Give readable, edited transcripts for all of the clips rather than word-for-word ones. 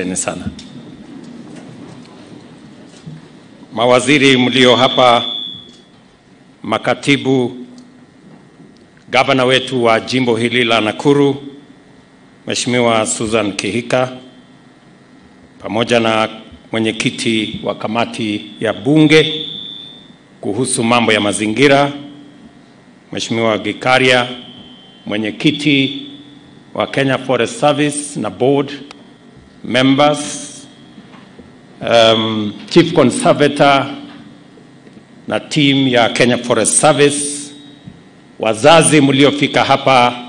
asanteni sana. Mawaziri mlio hapa, makatibu, gavana wetu wa jimbo hili la Nakuru, Mheshimiwa Susan Kihika, pamoja na mwenyekiti wa kamati ya bunge kuhusu mambo ya mazingira, Mheshimiwa Gikaria, mwenyekiti wa Kenya Forest Service na board members, Chief Conservator na team ya Kenya Forest Service, wazazi mliofika hapa,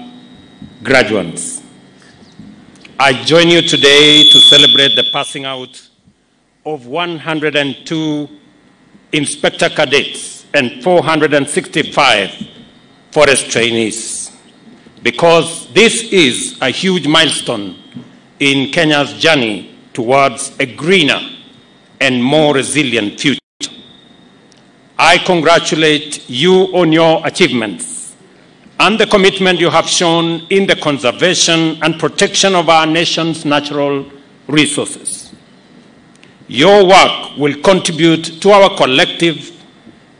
graduates. I join you today to celebrate the passing out of 102 inspector cadets and 465 forest trainees, because this is a huge milestone in Kenya's journey towards a greener and more resilient future. I congratulate you on your achievements and the commitment you have shown in the conservation and protection of our nation's natural resources. Your work will contribute to our collective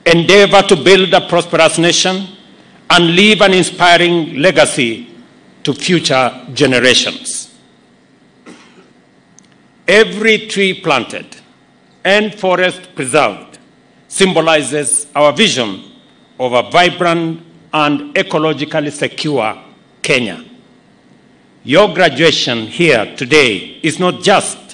endeavor to build a prosperous nation and leave an inspiring legacy to future generations. Every tree planted and forest preserved symbolizes our vision of a vibrant and ecologically secure Kenya. Your graduation here today is not just